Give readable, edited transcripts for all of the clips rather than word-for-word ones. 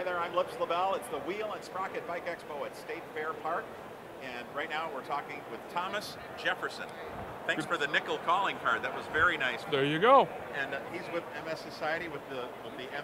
Hi there, I'm Lips LaBelle. It's the Wheel and Sprocket Bike Expo at State Fair Park. And right now we're talking with Thomas Jefferson. Thanks for the nickel calling card. That was very nice. There you go. And he's with MS Society with the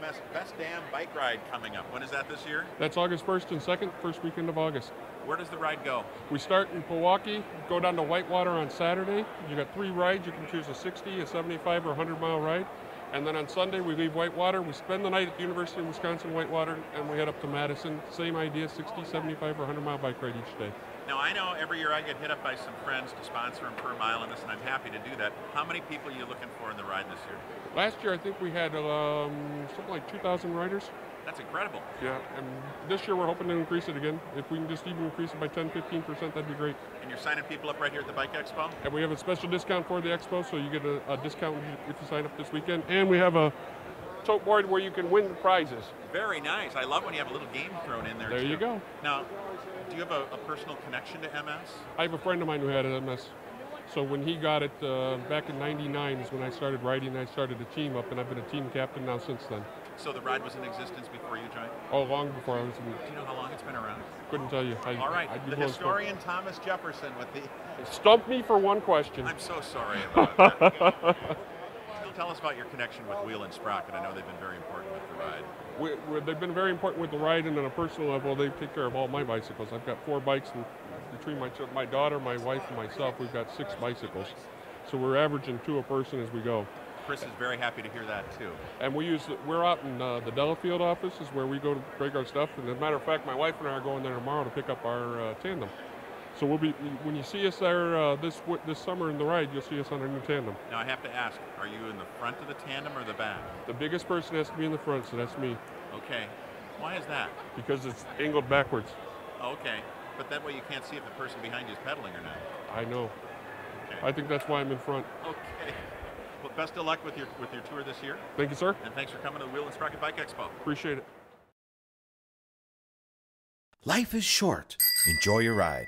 MS Best Damn Bike Ride coming up. When is that this year? That's August 1st and 2nd, first weekend of August. Where does the ride go? We start in Pewaukee, go down to Whitewater on Saturday. You got three rides. You can choose a 60, a 75, or a 100-mile ride. And then on Sunday, we leave Whitewater. We spend the night at the University of Wisconsin-Whitewater, and we head up to Madison. Same idea, 60, 75, or 100-mile bike ride each day. Now, I know every year I get hit up by some friends to sponsor them per mile and this, and I'm happy to do that. How many people are you looking for in the ride this year? Last year, I think we had something like 2,000 riders. That's incredible. Yeah, and this year we're hoping to increase it again. If we can just even increase it by 10, 15%, that'd be great. And you're signing people up right here at the Bike Expo? And we have a special discount for the Expo, so you get a discount if you sign up this weekend. And we have a tote board where you can win the prizes. Very nice. I love when you have a little game thrown in there. There you go. Now, do you have a personal connection to MS? I have a friend of mine who had an MS. So when he got it back in '99 is when I started riding. I started a team up, and I've been a team captain now since then. So the ride was in existence before you joined? Oh, long before I was in. Do you know how long it's been around? Couldn't tell you. All right, the historian Thomas Jefferson with the... Stumped me for one question. I'm so sorry about that. Tell us about your connection with Wheel and Sprocket. I know they've been very important with the ride. They've been very important with the ride, and on a personal level, they take care of all my bicycles. I've got 4 bikes, and between my daughter, my wife, and myself, we've got 6 bicycles. So we're averaging 2 a person as we go. Chris is very happy to hear that too. And we're out in the Delafield office is where we go to break our stuff. And as a matter of fact, my wife and I are going there tomorrow to pick up our tandem. So when you see us there this summer in the ride, you'll see us on our new tandem. Now I have to ask, are you in the front of the tandem or the back? The biggest person has to be in the front, so that's me. Okay. Why is that? Because it's angled backwards. Okay. But that way you can't see if the person behind you is pedaling or not. I know. Okay. I think that's why I'm in front. Okay. Well, best of luck with your tour this year. Thank you, sir. And thanks for coming to the Wheel and Sprocket Bike Expo. Appreciate it. Life is short. Enjoy your ride.